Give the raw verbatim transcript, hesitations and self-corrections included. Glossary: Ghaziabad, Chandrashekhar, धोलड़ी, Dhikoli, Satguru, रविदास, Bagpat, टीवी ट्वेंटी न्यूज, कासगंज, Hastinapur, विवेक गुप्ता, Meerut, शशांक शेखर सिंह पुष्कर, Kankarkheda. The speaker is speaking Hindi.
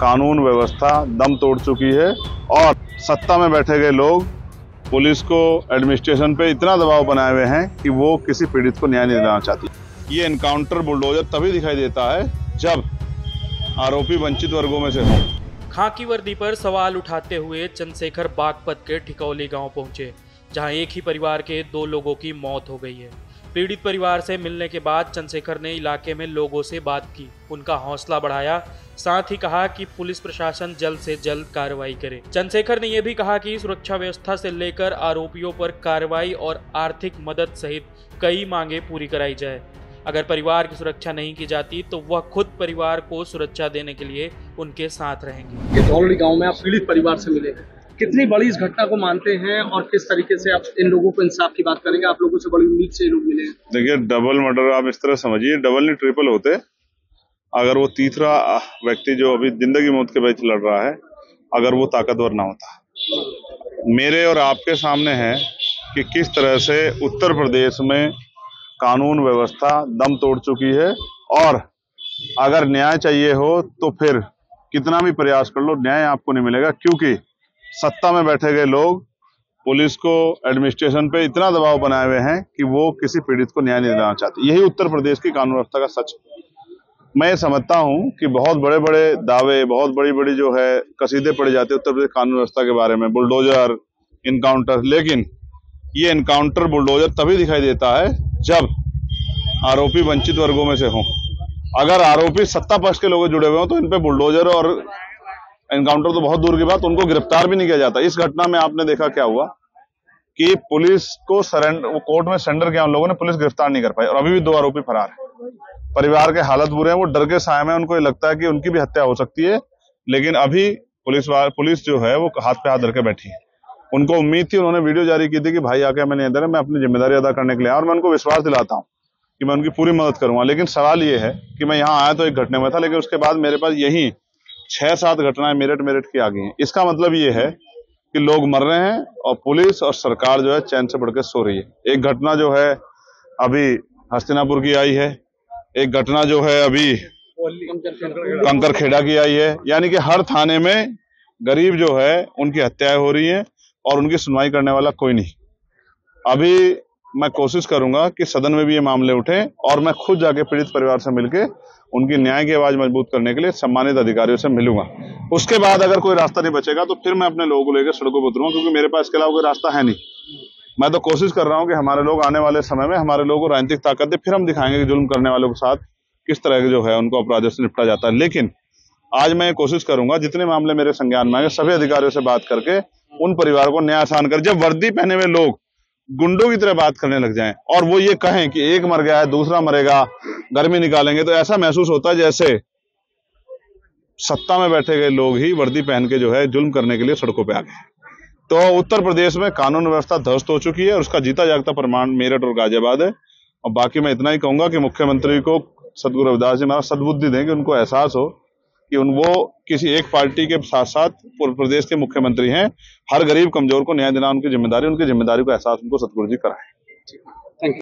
कानून व्यवस्था दम तोड़ चुकी है और सत्ता में बैठे गए लोग पुलिस को, एडमिनिस्ट्रेशन पे इतना दबाव बनाए हुए हैं कि वो किसी पीड़ित को न्याय नहीं देना चाहती। ये इनकाउंटर बुलडोजर तभी दिखाई देता है जब आरोपी वंचित वर्गों में से हो। खाकी वर्दी पर सवाल उठाते हुए चंद्रशेखर बागपत के ढिकौली गांव पहुंचे, जहां एक ही परिवार के दो लोगों की मौत हो गई है। पीड़ित परिवार से मिलने के बाद चंद्रशेखर ने इलाके में लोगों से बात की, उनका हौसला बढ़ाया, साथ ही कहा कि पुलिस प्रशासन जल्द से जल्द कार्रवाई करे। चंद्रशेखर ने यह भी कहा कि सुरक्षा व्यवस्था से लेकर आरोपियों पर कार्रवाई और आर्थिक मदद सहित कई मांगे पूरी कराई जाए। अगर परिवार की सुरक्षा नहीं की जाती तो वह खुद परिवार को सुरक्षा देने के लिए उनके साथ रहेंगे। धोलड़ी गांव में आप पीड़ित परिवार से मिले, कितनी बड़ी इस घटना को मानते हैं और किस तरीके से आप इन लोगों को इंसाफ की बात करेंगे? आप लोगों से बड़ी उम्मीद से लोग मिले हैं। देखिए, डबल मर्डर आप इस तरह समझिए, डबल नहीं ट्रिपल होते। अगर वो तीसरा व्यक्ति जो अभी जिंदगी मौत के बीच लड़ रहा है, अगर वो ताकतवर ना होता। मेरे और आपके सामने है कि किस तरह से उत्तर प्रदेश में कानून व्यवस्था दम तोड़ चुकी है और अगर न्याय चाहिए हो तो फिर कितना भी प्रयास कर लो, न्याय आपको नहीं मिलेगा, क्योंकि सत्ता में बैठे गए लोग पुलिस को, एडमिनिस्ट्रेशन पे इतना दबाव बनाए हुए हैं कि वो किसी पीड़ित को न्याय नहीं देना चाहते। यही उत्तर प्रदेश की कानून व्यवस्था का सच मैं समझता हूं कि बहुत बड़े बड़े दावे, बहुत बड़ी बड़ी जो है कसीदे पड़े जाते हैं उत्तर प्रदेश कानून व्यवस्था के बारे में, बुलडोजर, इनकाउंटर, लेकिन ये इनकाउंटर बुलडोजर तभी दिखाई देता है जब आरोपी वंचित वर्गों में से हों। अगर आरोपी सत्ता पक्ष के लोग जुड़े हुए हों तो इन पे बुलडोजर और एनकाउंटर तो बहुत दूर की बात, उनको गिरफ्तार भी नहीं किया जाता। इस घटना में आपने देखा क्या हुआ कि पुलिस को सरेंडर, कोर्ट में सरेंडर किया उन लोगों ने, पुलिस गिरफ्तार नहीं कर पाई और अभी भी दो आरोपी फरार है। परिवार के हालत बुरे हैं, वो डर के साये में, उनको ये लगता है कि उनकी भी हत्या हो सकती है, लेकिन अभी पुलिस पुलिस जो है वो हाथ पे हाथ धर के बैठी है। उनको उम्मीद थी, उन्होंने वीडियो जारी की थी कि भाई आके मैंने इधर मैं अपनी जिम्मेदारी अदा करने के लिए, और मैं उनको विश्वास दिलाता हूँ कि मैं उनकी पूरी मदद करूंगा। लेकिन सवाल ये है कि मैं यहाँ आया तो एक घटने में था, लेकिन उसके बाद मेरे पास यही छह सात घटनाएं मेरठ मेरठ की आ गई हैं। इसका मतलब ये है कि लोग मर रहे हैं और पुलिस और सरकार जो है चैन से बढ़कर सो रही है। एक घटना जो है अभी हस्तिनापुर की आई है, एक घटना जो है अभी कंकरखेड़ा की आई है, यानी कि हर थाने में गरीब जो है उनकी हत्याएं हो रही हैं और उनकी सुनवाई करने वाला कोई नहीं। अभी मैं कोशिश करूंगा कि सदन में भी ये मामले उठें और मैं खुद जाके पीड़ित परिवार से मिलके उनकी न्याय की आवाज मजबूत करने के लिए सम्मानित अधिकारियों से मिलूंगा। उसके बाद अगर कोई रास्ता नहीं बचेगा तो फिर मैं अपने लोगों को लेकर सड़कों पर उतरूंगा, क्योंकि मेरे पास इसके अलावा कोई रास्ता है नहीं। मैं तो कोशिश कर रहा हूँ कि हमारे लोग आने वाले समय में, हमारे लोगों को राजनीतिक ताकत दे, फिर हम दिखाएंगे कि जुल्म करने वालों के साथ किस तरह के जो है उनको अपराधों से निपटा जाता है। लेकिन आज मैं कोशिश करूंगा जितने मामले मेरे संज्ञान में आएंगे सभी अधिकारियों से बात करके उन परिवार को न्याय आसान कर। जब वर्दी पहने हुए लोग गुंडों की तरह बात करने लग जाएं और वो ये कहें कि एक मर गया है, दूसरा मरेगा, गर्मी निकालेंगे, तो ऐसा महसूस होता है जैसे सत्ता में बैठे गए लोग ही वर्दी पहन के जो है जुल्म करने के लिए सड़कों पे आ गए। तो उत्तर प्रदेश में कानून व्यवस्था ध्वस्त हो चुकी है और उसका जीता जागता प्रमाण मेरठ और गाजियाबाद है। और बाकी मैं इतना ही कहूंगा कि मुख्यमंत्री को सदगुरु रविदास जी महाराज सद्बुद्धि दें कि उनको एहसास हो कि उन वो किसी एक पार्टी के साथ साथ पूर्व प्रदेश के मुख्यमंत्री हैं। हर गरीब कमजोर को न्याय देना उनकी जिम्मेदारी, उनकी जिम्मेदारी को एहसास उनको सतगुरु जी कराएं। Thank you.